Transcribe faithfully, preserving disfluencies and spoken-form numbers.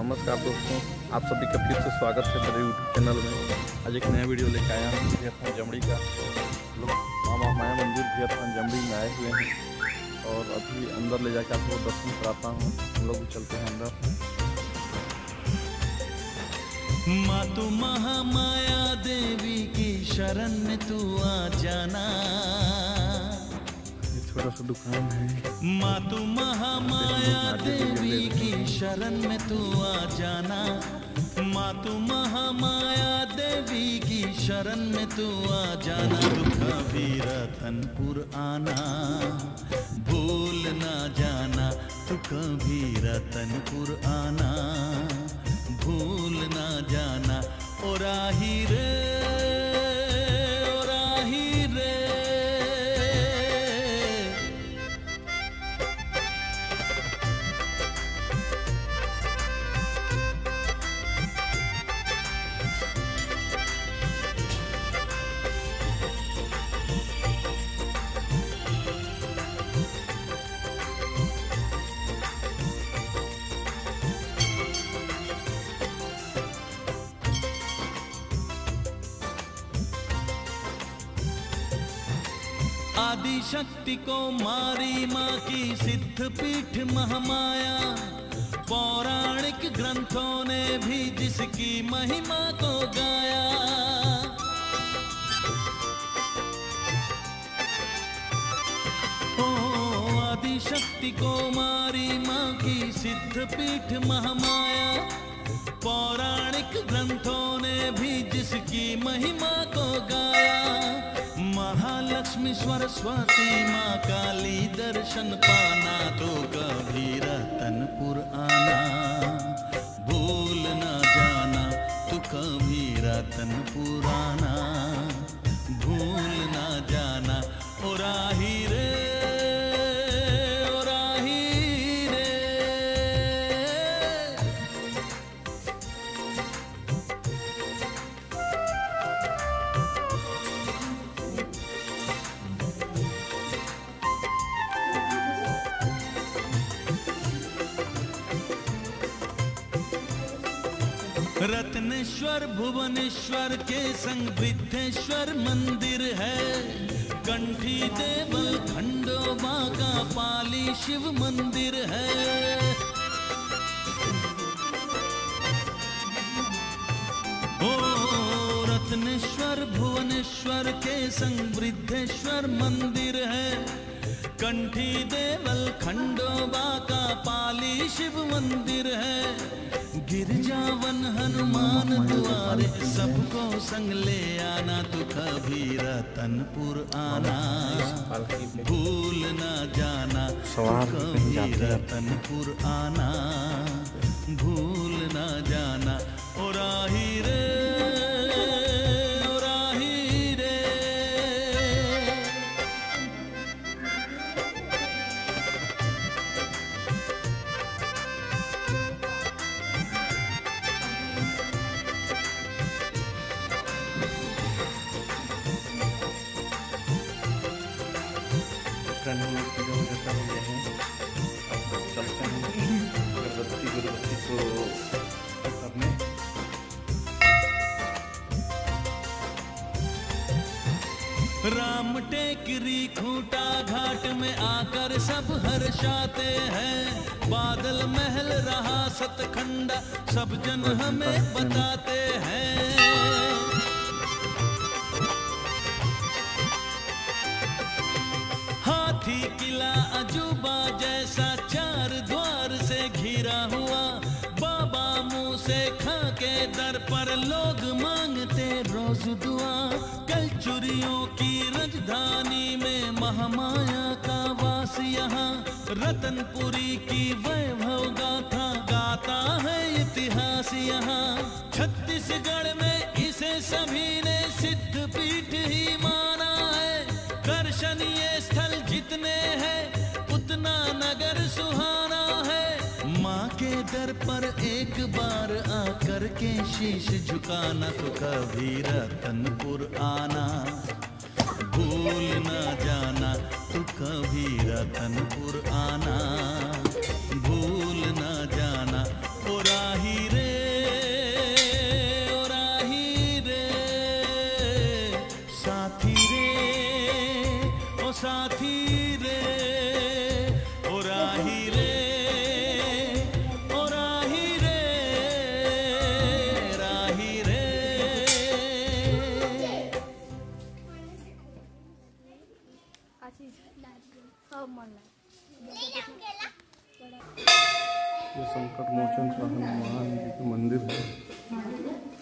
नमस्कार दोस्तों, आप सभी का फिर से स्वागत है मेरे यूट्यूब चैनल में। आज एक नया वीडियो लेकर आया हूँ अपन जमड़ी का। लोग महामाया मंदिर भी अपन जमड़ी में आए हुए हैं और अभी अंदर ले जाकर आपको दर्शन कराता हूँ। हम लोग चलते हैं अंदर। माँ तू महामाया देवी की शरण में तू आ जाना। छोटा सा दुकान है। माँ तू महामाया देवी की शरण में तू आ जाना। माँ तू महामाया देवी की शरण में तू आ जाना। दुखा भी रतनपुर आना, भूल ना जाना। दुखा भी रतनपुर आना, भूल ना जाना। ओ राही रे आदिशक्ति को मारी माँ की सिद्ध पीठ महामाया। पौराणिक ग्रंथों ने भी जिसकी महिमा को गाया। ओ आदिशक्ति को मारी माँ की सिद्ध पीठ महामाया। पौराणिक ग्रंथों ने भी जिसकी महिमा को गाया। महालक्ष्मी सरस्वती माँ काली दर्शन पाना। तो कभी रतनपुर आना, भूल ना जाना। तो कभी रतनपुर आना, भूल ना जाना। ओ राही रे रत्नेश्वर भुवनेश्वर के संग वृद्धेश्वर मंदिर है। कंठी देवल खंडो बा का पाली शिव मंदिर है। ओ रत्नेश्वर भुवनेश्वर के संग वृद्धेश्वर मंदिर है। कंठी देवल खंडो बा का पाली शिव मंदिर है। गिरजावन हनुमान द्वारे सबको संग ले आना। तू कभी रतनपुर आना, भूल ना जाना। तू कभी रतनपुर आना, भूल ना जाना। ओ राही रे राम टेकरी खूटा घाट में आकर सब हर्षाते हैं। बादल महल रहा सतखंडा, सब जन हमें बताते हैं। हाथी किला अजूबा जैसा चार द्वार से घिरा हुआ। बाबा मुसेखा के दर पर लोग मांगते रोज दुआ। कल चुरियों की राजधानी में महामाया का वास यहाँ। रतनपुरी की वैभव गाथा गाता है इतिहास यहाँ। छत्तीसगढ़ में इसे सभी ने सिद्ध पीठ ही माना है। दर्शनीय स्थल जितने हैं उतना नगर सुहाना है। माँ के दर पर एक बार आकर के शीश झुकाना। तो कभी रतनपुर आना, भूल ना जाना। तो कभी रतनपुर आना, भूल ना जाना। ओ राही साथी रे ओ राही रे ओ राही रे राही रे। ये संकट मोचन का हनुमान जी का मंदिर है।